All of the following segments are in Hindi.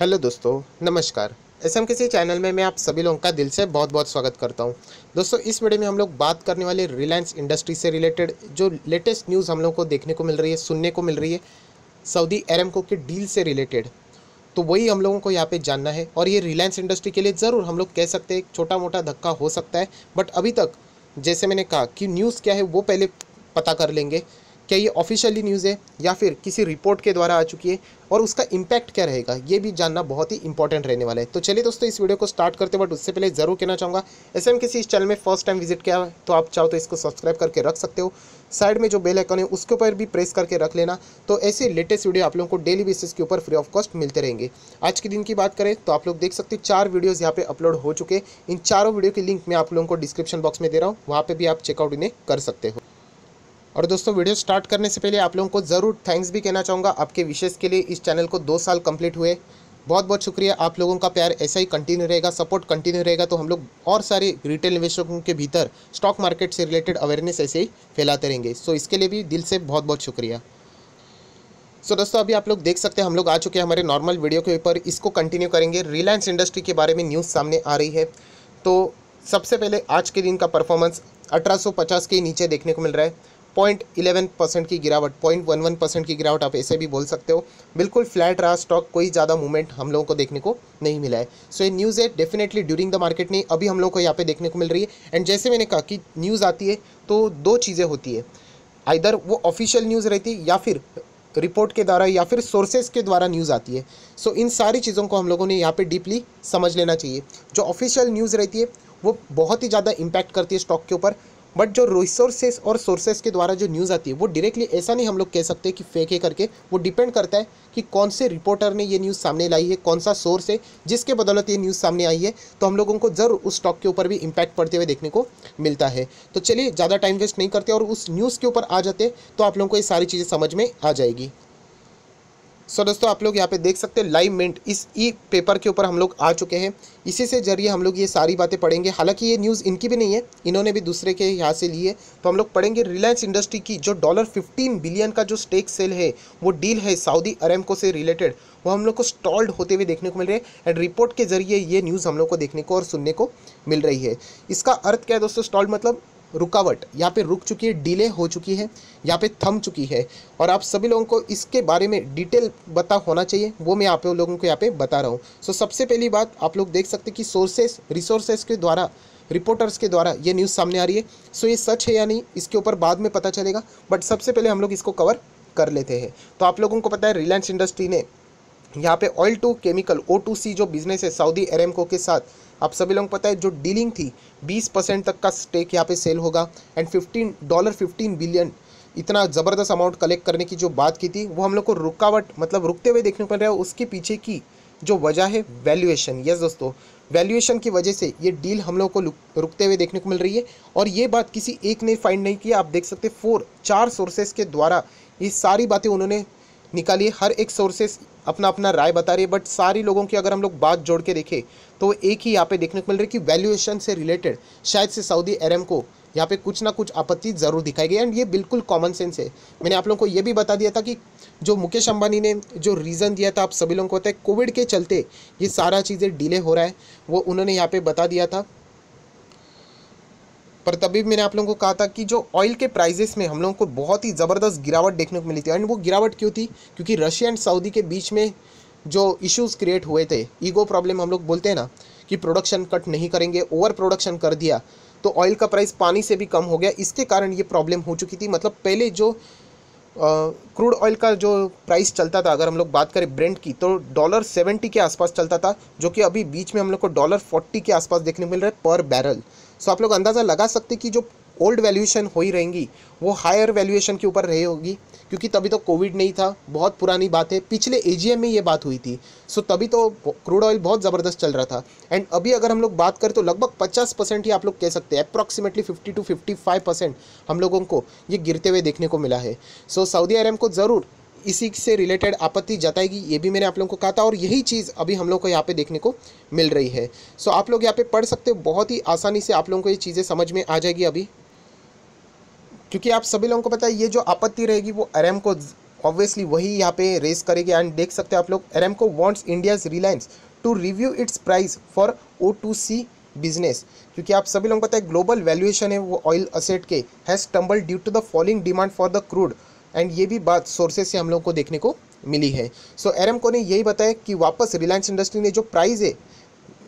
हेलो दोस्तों नमस्कार। एसएमकेसी चैनल में मैं आप सभी लोगों का दिल से बहुत बहुत स्वागत करता हूं। दोस्तों इस वीडियो में हम लोग बात करने वाले रिलायंस इंडस्ट्री से रिलेटेड जो लेटेस्ट न्यूज़ हम लोगों को देखने को मिल रही है, सुनने को मिल रही है सऊदी एरामको की डील से रिलेटेड, तो वही हम लोगों को यहाँ पे जानना है। और ये रिलायंस इंडस्ट्री के लिए ज़रूर हम लोग कह सकते हैं एक छोटा मोटा धक्का हो सकता है, बट अभी तक जैसे मैंने कहा कि न्यूज़ क्या है वो पहले पता कर लेंगे। क्या ये ऑफिशियली न्यूज़ है या फिर किसी रिपोर्ट के द्वारा आ चुकी है और उसका इम्पैक्ट क्या रहेगा ये भी जानना बहुत ही इंपॉर्टेंट रहने वाला है। तो चलिए दोस्तों इस वीडियो को स्टार्ट करते हैं, बट उससे पहले ज़रूर कहना चाहूँगा एसएमकेसी इस चैनल में फर्स्ट टाइम विजिट किया है तो आप चाहो तो इसको सब्सक्राइब करके रख सकते हो। साइड में जो बेल आइकन है उसके ऊपर भी प्रेस करके रख लेना, तो ऐसे लेटेस्ट वीडियो आप लोगों को डेली बेसिस के ऊपर फ्री ऑफ कॉस्ट मिलते रहेंगे। आज के दिन की बात करें तो आप लोग देख सकते हो 4 वीडियोज़ यहाँ पे अपलोड हो चुके हैं। इन चारों वीडियो की लिंक मैं आप लोगों को डिस्क्रिप्शन बॉक्स में दे रहा हूँ, वहाँ पर भी आप चेकआउट इन्हें कर सकते हो। और दोस्तों वीडियो स्टार्ट करने से पहले आप लोगों को ज़रूर थैंक्स भी कहना चाहूँगा आपके विशेष के लिए। इस चैनल को 2 साल कंप्लीट हुए, बहुत बहुत शुक्रिया। आप लोगों का प्यार ऐसा ही कंटिन्यू रहेगा, सपोर्ट कंटिन्यू रहेगा तो हम लोग और सारे रिटेल निवेशकों के भीतर स्टॉक मार्केट से रिलेटेड अवेयरनेस ऐसे ही फैलाते रहेंगे, सो इसके लिए भी दिल से बहुत बहुत शुक्रिया। सो दोस्तों अभी आप लोग देख सकते हैं हम लोग आ चुके हैं हमारे नॉर्मल वीडियो के ऊपर, इसको कंटिन्यू करेंगे। रिलायंस इंडस्ट्री के बारे में न्यूज़ सामने आ रही है, तो सबसे पहले आज के दिन का परफॉर्मेंस 1850 के नीचे देखने को मिल रहा है। 0.11% की गिरावट, 0.11% की गिरावट आप ऐसे भी बोल सकते हो। बिल्कुल फ्लैट रहा स्टॉक, कोई ज़्यादा मूवमेंट हम लोगों को देखने को नहीं मिला है। सो ये न्यूज़ है डेफिनेटली ड्यूरिंग द मार्केट नहीं, अभी हम लोगों को यहाँ पे देखने को मिल रही है। एंड जैसे मैंने कहा कि न्यूज़ आती है तो 2 चीज़ें होती है, आइदर वो ऑफिशियल न्यूज़ रहती है या फिर रिपोर्ट के द्वारा या फिर सोर्सेज के द्वारा न्यूज़ आती है। सो इन सारी चीज़ों को हम लोगों ने यहाँ पर डीपली समझ लेना चाहिए। जो ऑफिशियल न्यूज़ रहती है वो बहुत ही ज़्यादा इम्पैक्ट करती है स्टॉक के ऊपर, बट जो रिसोर्सेस और सोर्सेस के द्वारा जो न्यूज़ आती है वो डायरेक्टली ऐसा नहीं हम लोग कह सकते कि फेक है करके, वो डिपेंड करता है कि कौन से रिपोर्टर ने ये न्यूज़ सामने लाई है, कौन सा सोर्स है जिसके बदौलत ये न्यूज़ सामने आई है। तो हम लोगों को ज़रूर उस स्टॉक के ऊपर भी इम्पैक्ट पड़ते हुए देखने को मिलता है। तो चलिए ज़्यादा टाइम वेस्ट नहीं करते और उस न्यूज़ के ऊपर आ जाते तो आप लोगों को ये सारी चीज़ें समझ में आ जाएगी। सो दोस्तों आप लोग यहाँ पे देख सकते हैं लाइवमेंट इस ई पेपर के ऊपर हम लोग आ चुके हैं, इसी से जरिए हम लोग ये सारी बातें पढ़ेंगे। हालांकि ये न्यूज़ इनकी भी नहीं है, इन्होंने भी दूसरे के यहाँ से ली है, तो हम लोग पढ़ेंगे। रिलायंस इंडस्ट्री की जो $15 बिलियन का जो स्टेक सेल है वो डील है सऊदी अरेमको से रिलेटेड, वो हम लोग को स्टॉल्ड होते हुए देखने को मिल रहे हैं। एंड रिपोर्ट के जरिए ये न्यूज़ हम लोग को देखने को और सुनने को मिल रही है। इसका अर्थ क्या है दोस्तों, स्टॉल्ड मतलब रुकावट, यहाँ पे रुक चुकी है, डिले हो चुकी है, यहाँ पे थम चुकी है। और आप सभी लोगों को इसके बारे में डिटेल पता होना चाहिए, वो मैं आप लोगों को यहाँ पे बता रहा हूँ। सो सबसे पहली बात आप लोग देख सकते हैं कि सोर्सेस रिसोर्सेस के द्वारा, रिपोर्टर्स के द्वारा ये न्यूज़ सामने आ रही है। सो ये सच है या नहीं इसके ऊपर बाद में पता चलेगा, बट सबसे पहले हम लोग इसको कवर कर लेते हैं। तो आप लोगों को पता है रिलायंस इंडस्ट्री ने यहाँ पे ऑयल टू केमिकल O2C जो बिजनेस है सऊदी अरेमको के साथ, आप सभी लोगों को पता है जो डीलिंग थी 20% तक का स्टेक यहाँ पे सेल होगा। एंड $15 बिलियन इतना ज़बरदस्त अमाउंट कलेक्ट करने की जो बात की थी वो हम लोग को रुकावट मतलब रुकते हुए देखने को मिल रहा है। उसके पीछे की जो वजह है वैल्यूएशन, यस दोस्तों वैल्यूएशन की वजह से ये डील हम लोग को रुकते हुए देखने को मिल रही है। और ये बात किसी एक ने फाइंड नहीं की, आप देख सकते 4 सोर्सेस के द्वारा ये सारी बातें उन्होंने निकाली है। हर एक सोर्सेस अपना अपना राय बता रही है, बट सारी लोगों की अगर हम लोग बात जोड़ के देखें तो एक ही यहाँ पे देखने को मिल रही है कि वैल्यूएशन से रिलेटेड शायद से सऊदी अरेमको यहाँ पे कुछ ना कुछ आपत्ति ज़रूर दिखाई गई। एंड ये बिल्कुल कॉमन सेंस है। मैंने आप लोगों को ये भी बता दिया था कि जो मुकेश अंबानी ने जो रीज़न दिया था, आप सभी लोगों को पता है कोविड के चलते ये सारा चीज़ें डिले हो रहा है, वो उन्होंने यहाँ पर बता दिया था। पर तभी मैंने आप लोगों को कहा था कि जो ऑयल के प्राइसेस में हम लोगों को बहुत ही ज़बरदस्त गिरावट देखने को मिली थी। एंड वो गिरावट क्यों थी, क्योंकि रशिया एंड सऊदी के बीच में जो इश्यूज़ क्रिएट हुए थे, ईगो प्रॉब्लम हम लोग बोलते हैं ना, कि प्रोडक्शन कट नहीं करेंगे, ओवर प्रोडक्शन कर दिया तो ऑयल का प्राइस पानी से भी कम हो गया, इसके कारण ये प्रॉब्लम हो चुकी थी। मतलब पहले जो क्रूड ऑयल का जो प्राइस चलता था, अगर हम लोग बात करें ब्रेंट की, तो $70 के आसपास चलता था, जो कि अभी बीच में हम लोग को $40 के आसपास देखने को मिल रहा है पर बैरल। सो आप लोग अंदाज़ा लगा सकते कि जो ओल्ड वैल्यूएशन हो ही रहेंगी वो हायर वैल्यूएशन के ऊपर रही होगी, क्योंकि तभी तो कोविड नहीं था, बहुत पुरानी बात है, पिछले AGM में ये बात हुई थी। सो तभी तो क्रूड ऑयल बहुत ज़बरदस्त चल रहा था। एंड अभी अगर हम लोग बात करें तो लगभग 50% ही आप लोग कह सकते हैं, अप्रॉक्सीमेटली 50 to 55% हम लोगों को ये गिरते हुए देखने को मिला है। सो सऊदी अरेमको ज़रूर इसी से रिलेटेड आपत्ति जताएगी, ये भी मैंने आप लोगों को कहा था, और यही चीज़ अभी हम लोग को यहाँ पे देखने को मिल रही है। सो आप लोग यहाँ पे पढ़ सकते हो, बहुत ही आसानी से आप लोगों को ये चीज़ें समझ में आ जाएगी अभी, क्योंकि आप सभी लोगों को पता है ये जो आपत्ति रहेगी वो अरेमको ऑब्वियसली वही यहाँ पे रेस करेगी। एंड देख सकते हैं आप लोग, Aramco wants India's Reliance to review its price for O2C business, क्योंकि आप सभी लोगों को पता है ग्लोबल वैल्यूएशन है वो ऑयल असेट के has tumble due to the falling demand for the crude. And ये भी बात सोर्सेज से हम लोगों को देखने को मिली है। सो एरामको ने यही बताया कि वापस रिलायंस इंडस्ट्री ने जो प्राइस है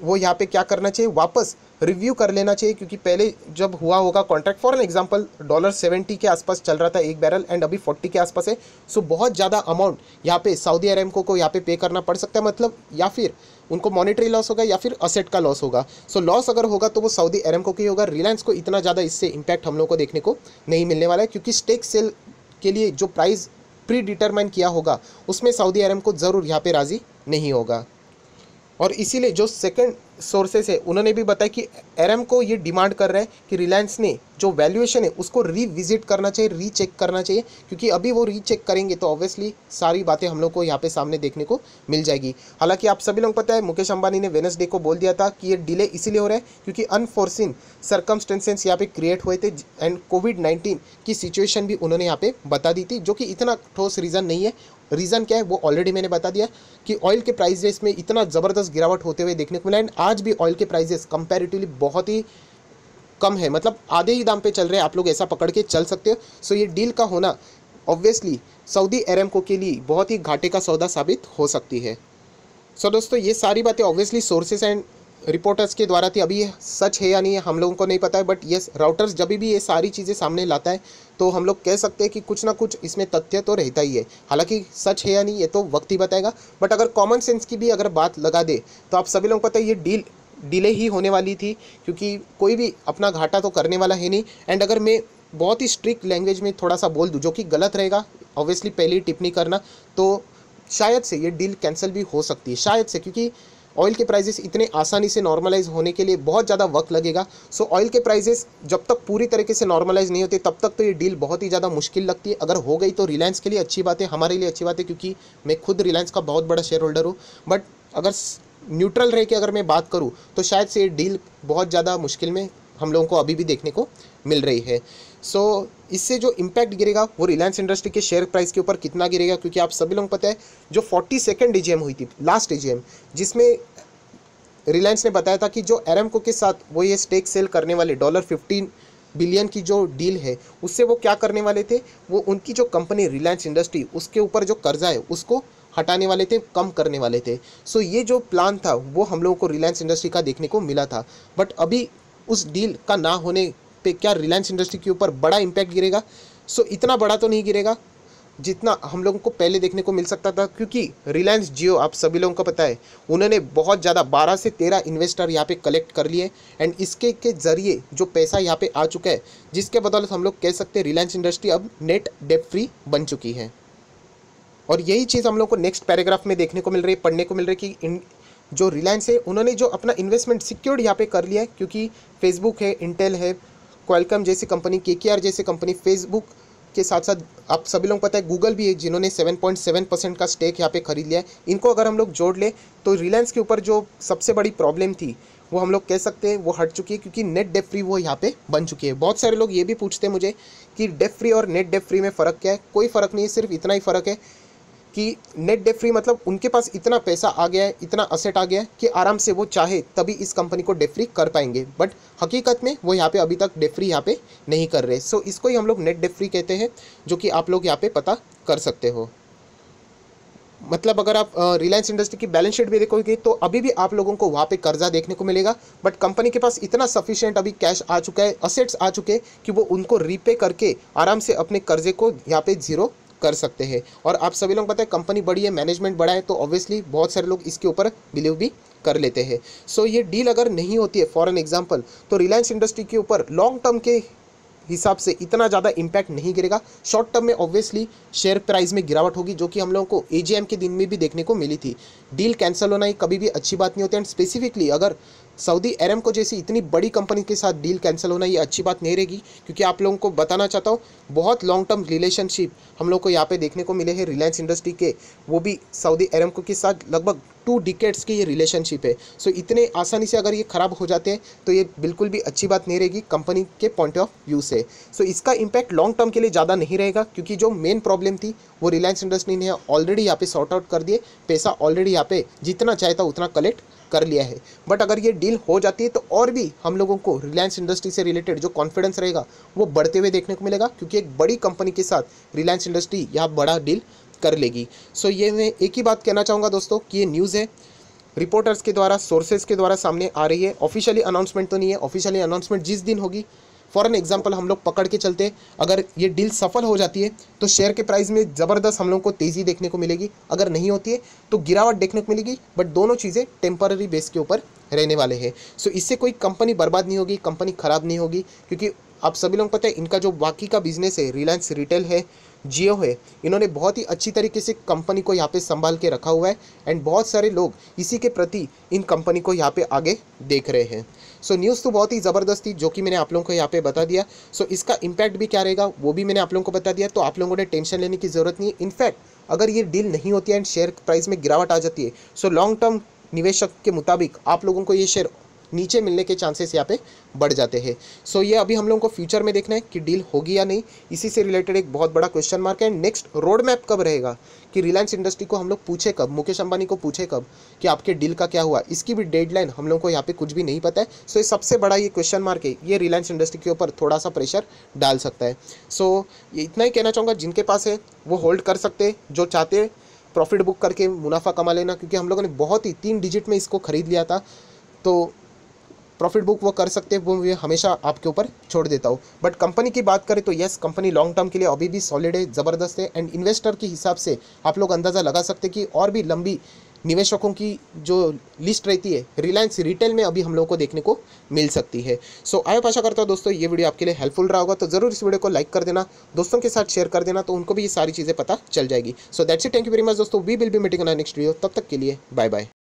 वो यहाँ पे क्या करना चाहिए, वापस रिव्यू कर लेना चाहिए, क्योंकि पहले जब हुआ होगा कॉन्ट्रैक्ट फॉर एन एग्जांपल $70 के आसपास चल रहा था एक बैरल एंड अभी 40 के आसपास है। सो बहुत ज़्यादा अमाउंट यहाँ पे सऊदी अरेमको को यहाँ पे पे करना पड़ सकता है, मतलब या फिर उनको मॉनेटरी लॉस होगा या फिर असेट का लॉस होगा। सो लॉस अगर होगा तो वो सऊदी अरेमको को ही होगा, रिलायंस को इतना ज़्यादा इससे इम्पैक्ट हम लोग को देखने को नहीं मिलने वाला है, क्योंकि स्टेक सेल के लिए जो प्राइस प्री डिटरमाइन किया होगा उसमें सऊदी अरेमको ज़रूर यहाँ पर राज़ी नहीं होगा। और इसीलिए जो सेकंड सोर्सेस है उन्होंने भी बताया कि एरामको ये डिमांड कर रहे हैं कि रिलायंस ने जो वैल्यूएशन है उसको रिविजिट करना चाहिए, रीचेक करना चाहिए, क्योंकि अभी वो रीचेक करेंगे तो ऑब्वियसली सारी बातें हम लोग को यहाँ पे सामने देखने को मिल जाएगी। हालांकि आप सभी लोगों को पता है मुकेश अंबानी ने वेडनेसडे को बोल दिया था कि ये डिले इसीलिए हो रहा है क्योंकि अनफोर्सिन सर्कमस्टेंसेस यहाँ पे क्रिएट हुए थे एंड COVID-19 की सिचुएशन भी उन्होंने यहाँ पे बता दी थी, जो कि इतना ठोस रीज़न नहीं है। रीज़न क्या है वो ऑलरेडी मैंने बता दिया कि ऑयल के प्राइसेस में इतना ज़बरदस्त गिरावट होते हुए देखने को मिला। एंड आज भी ऑयल के प्राइसेस कंपैरेटिवली बहुत ही कम है, मतलब आधे ही दाम पे चल रहे हैं, आप लोग ऐसा पकड़ के चल सकते हो। सो ये डील का होना ऑब्वियसली सऊदी अरेमको के लिए बहुत ही घाटे का सौदा साबित हो सकती है। सो दोस्तों ये सारी बातें ऑब्वियसली सोर्सेस एंड रिपोर्टर्स के द्वारा थी, अभी ये सच है या नहीं हम लोगों को नहीं पता है, बट यस राउटर्स जब भी ये सारी चीज़ें सामने लाता है तो हम लोग कह सकते हैं कि कुछ ना कुछ इसमें तथ्य तो रहता ही है। हालांकि सच है या नहीं ये तो वक्त ही बताएगा, बट अगर कॉमन सेंस की भी अगर बात लगा दे तो आप सभी लोगों को पता है ये डील डिले ही होने वाली थी, क्योंकि कोई भी अपना घाटा तो करने वाला है नहीं। एंड अगर मैं बहुत ही स्ट्रिक्ट लैंग्वेज में थोड़ा सा बोल दूँ जो कि गलत रहेगा ऑब्वियसली पहले ही टिप्पणी करना, तो शायद से ये डील कैंसिल भी हो सकती है, शायद से, क्योंकि ऑयल के प्राइसेस इतने आसानी से नॉर्मलाइज होने के लिए बहुत ज़्यादा वक्त लगेगा। सो ऑयल के प्राइसेस जब तक पूरी तरीके से नॉर्मलाइज नहीं होते तब तक तो ये डील बहुत ही ज़्यादा मुश्किल लगती है। अगर हो गई तो रिलायंस के लिए अच्छी बात है, हमारे लिए अच्छी बात है, क्योंकि मैं खुद रिलायंस का बहुत बड़ा शेयर होल्डर हूँ। बट अगर न्यूट्रल रह के अगर मैं बात करूँ तो शायद से ये डील बहुत ज़्यादा मुश्किल में हम लोगों को अभी भी देखने को मिल रही है। सो इससे जो इम्पैक्ट गिरेगा वो रिलायंस इंडस्ट्री के शेयर प्राइस के ऊपर कितना गिरेगा, क्योंकि आप सभी लोगों को पता है जो 42nd AGM हुई थी, लास्ट AGM, जिसमें रिलायंस ने बताया था कि जो एरामको के साथ वो ये स्टेक सेल करने वाले $15 बिलियन की जो डील है उससे वो क्या करने वाले थे, वो उनकी जो कंपनी रिलायंस इंडस्ट्री उसके ऊपर जो कर्जा है उसको हटाने वाले थे, कम करने वाले थे। सो ये जो प्लान था वो हम लोगों को रिलायंस इंडस्ट्री का देखने को मिला था। बट अभी उस डील का ना होने पे क्या रिलायंस इंडस्ट्री के ऊपर बड़ा इम्पैक्ट गिरेगा? सो इतना बड़ा तो नहीं गिरेगा जितना हम लोगों को पहले देखने को मिल सकता था, क्योंकि रिलायंस जियो आप सभी लोगों को पता है उन्होंने बहुत ज़्यादा 12 से 13 इन्वेस्टर यहाँ पे कलेक्ट कर लिए एंड इसके के ज़रिए जो पैसा यहाँ पे आ चुका है जिसके बदौलत हम लोग कह सकते हैं रिलायंस इंडस्ट्री अब नेट डेट फ्री बन चुकी है। और यही चीज़ हम लोग को नेक्स्ट पैराग्राफ में देखने को मिल रही है, पढ़ने को मिल रही है कि जो रिलायंस है उन्होंने जो अपना इन्वेस्टमेंट सिक्योर्ड यहाँ पे कर लिया है, क्योंकि फेसबुक है, इंटेल है, क्वालकॉम जैसी कंपनी, KKR जैसी कंपनी, फेसबुक के साथ साथ आप सभी लोग पता है गूगल भी है जिन्होंने 7.7% का स्टेक यहाँ पे खरीद लिया है। इनको अगर हम लोग जोड़ ले तो रिलायंस के ऊपर जो सबसे बड़ी प्रॉब्लम थी वो हम लोग कह सकते हैं वो हट चुकी है, क्योंकि नेट डेट फ्री वो यहाँ पे बन चुकी है। बहुत सारे लोग ये भी पूछते हैं मुझे कि डेट फ्री और नेट डेट फ्री में फ़र्क क्या है? कोई फ़र्क नहीं है, सिर्फ इतना ही फ़र्क है कि नेट डेट फ्री मतलब उनके पास इतना पैसा आ गया है, इतना असेट आ गया है कि आराम से वो चाहे तभी इस कंपनी को डेट फ्री कर पाएंगे, बट हकीकत में वो यहाँ पे अभी तक डेट फ्री यहाँ पे नहीं कर रहे। सो इसको ही हम लोग नेट डेट फ्री कहते हैं, जो कि आप लोग यहाँ पे पता कर सकते हो। मतलब अगर आप रिलायंस इंडस्ट्री की बैलेंस शीट भी देखोगे तो अभी भी आप लोगों को वहाँ पे कर्जा देखने को मिलेगा, बट कंपनी के पास इतना सफिशिएंट अभी कैश आ चुका है, असेट्स आ चुके हैं कि वो उनको रीपे करके आराम से अपने कर्जे को यहाँ पे जीरो कर सकते हैं। और आप सभी लोग पता है कंपनी बड़ी है, मैनेजमेंट बड़ा है, तो ऑब्वियसली बहुत सारे लोग इसके ऊपर बिलीव भी कर लेते हैं। सो ये डील अगर नहीं होती है फॉर एन एग्जांपल तो रिलायंस इंडस्ट्री के ऊपर लॉन्ग टर्म के हिसाब से इतना ज़्यादा इम्पैक्ट नहीं गिरेगा। शॉर्ट टर्म में ऑब्वियसली शेयर प्राइस में गिरावट होगी, जो कि हम लोगों को AGM के दिन में भी देखने को मिली थी। डील कैंसिल होना ही कभी भी अच्छी बात नहीं होती, एंड स्पेसिफिकली अगर सऊदी एरामको जैसी इतनी बड़ी कंपनी के साथ डील कैंसिल होना ये अच्छी बात नहीं रहेगी, क्योंकि आप लोगों को बताना चाहता हूँ बहुत लॉन्ग टर्म रिलेशनशिप हम लोग को यहाँ पे देखने को मिले हैं रिलायंस इंडस्ट्री के, वो भी सऊदी एरामको के साथ लगभग 2 डिकेड्स की ये रिलेशनशिप है। सो इतने आसानी से अगर ये ख़राब हो जाते हैं तो ये बिल्कुल भी अच्छी बात नहीं रहेगी कंपनी के पॉइंट ऑफ व्यू से। सो इसका इम्पैक्ट लॉन्ग टर्म के लिए ज़्यादा नहीं रहेगा, क्योंकि जो मेन प्रॉब्लम थी वो रिलायंस इंडस्ट्री ने ऑलरेडी यहाँ पे सॉर्ट आउट कर दिए, पैसा ऑलरेडी यहाँ पे जितना चाहता उतना कलेक्ट कर लिया है। बट अगर ये डील हो जाती है तो और भी हम लोगों को रिलायंस इंडस्ट्री से रिलेटेड जो कॉन्फिडेंस रहेगा वो बढ़ते हुए देखने को मिलेगा, क्योंकि एक बड़ी कंपनी के साथ रिलायंस इंडस्ट्री यहाँ बड़ा डील कर लेगी। सो ये मैं एक ही बात कहना चाहूँगा दोस्तों कि ये न्यूज़ है रिपोर्टर्स के द्वारा, सोर्सेज के द्वारा सामने आ रही है, ऑफिशियली अनाउंसमेंट तो नहीं है। ऑफिशियली अनाउंसमेंट जिस दिन होगी, फॉर एन एग्जाम्पल हम लोग पकड़ के चलते हैं, अगर ये डील सफल हो जाती है तो शेयर के प्राइस में ज़बरदस्त हम लोग को तेज़ी देखने को मिलेगी, अगर नहीं होती है तो गिरावट देखने को मिलेगी। बट दोनों चीज़ें टेम्पररी बेस के ऊपर रहने वाले हैं। सो इससे कोई कंपनी बर्बाद नहीं होगी, कंपनी ख़राब नहीं होगी, क्योंकि आप सभी लोग पता है इनका जो बाकी का बिजनेस है रिलायंस रिटेल है, जियो है, इन्होंने बहुत ही अच्छी तरीके से कंपनी को यहाँ पे संभाल के रखा हुआ है एंड बहुत सारे लोग इसी के प्रति इन कंपनी को यहाँ पे आगे देख रहे हैं। सो न्यूज़ तो बहुत ही ज़बरदस्त थी जो कि मैंने आप लोगों को यहाँ पे बता दिया। सो इसका इम्पैक्ट भी क्या रहेगा वो भी मैंने आप लोगों को बता दिया, तो आप लोगों ने टेंशन लेने की ज़रूरत नहीं है। इनफैक्ट अगर ये डील नहीं होती है एंड शेयर प्राइस में गिरावट आ जाती है, सो लॉन्ग टर्म निवेशक के मुताबिक आप लोगों को ये शेयर नीचे मिलने के चांसेस यहाँ पे बढ़ जाते हैं। सो ये अभी हम लोगों को फ्यूचर में देखना है कि डील होगी या नहीं, इसी से रिलेटेड एक बहुत बड़ा क्वेश्चन मार्क है। नेक्स्ट रोड मैप कब रहेगा कि रिलायंस इंडस्ट्री को हम लोग पूछे कब, मुकेश अंबानी को पूछे कब कि आपके डील का क्या हुआ, इसकी भी डेडलाइन हम लोगों को यहाँ पे कुछ भी नहीं पता है। सो ये सबसे बड़ा ये क्वेश्चन मार्क है, ये रिलायंस इंडस्ट्री के ऊपर थोड़ा सा प्रेशर डाल सकता है। सो ये इतना ही कहना चाहूँगा, जिनके पास है वो होल्ड कर सकते हैं, जो चाहते हैं प्रॉफिट बुक करके मुनाफा कमा लेना, क्योंकि हम लोगों ने बहुत ही 3 डिजिट में इसको खरीद लिया था, तो प्रॉफिट बुक वो कर सकते हैं, वो मैं हमेशा आपके ऊपर छोड़ देता हूँ। बट कंपनी की बात करें तो यस, कंपनी लॉन्ग टर्म के लिए अभी भी सॉलिड है, ज़बरदस्त है एंड इन्वेस्टर के हिसाब से आप लोग अंदाज़ा लगा सकते हैं कि और भी लंबी निवेशकों की जो लिस्ट रहती है रिलायंस रिटेल में अभी हम लोगों को देखने को मिल सकती है। सो आई आशा करता हूँ दोस्तों ये वीडियो आपके लिए हेल्पफुल रहा होगा, तो ज़रूर इस वीडियो को लाइक कर देना, दोस्तों के साथ शेयर कर देना, तो उनको भी ये सारी चीज़ें पता चल जाएगी। So that's it, thank you very much दोस्तों, we will be meeting on next video, तब तक के लिए बाय बाय।